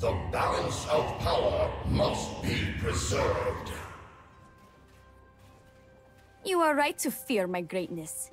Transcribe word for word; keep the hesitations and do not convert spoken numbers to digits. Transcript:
The balance of power must be preserved. You are right to fear my greatness.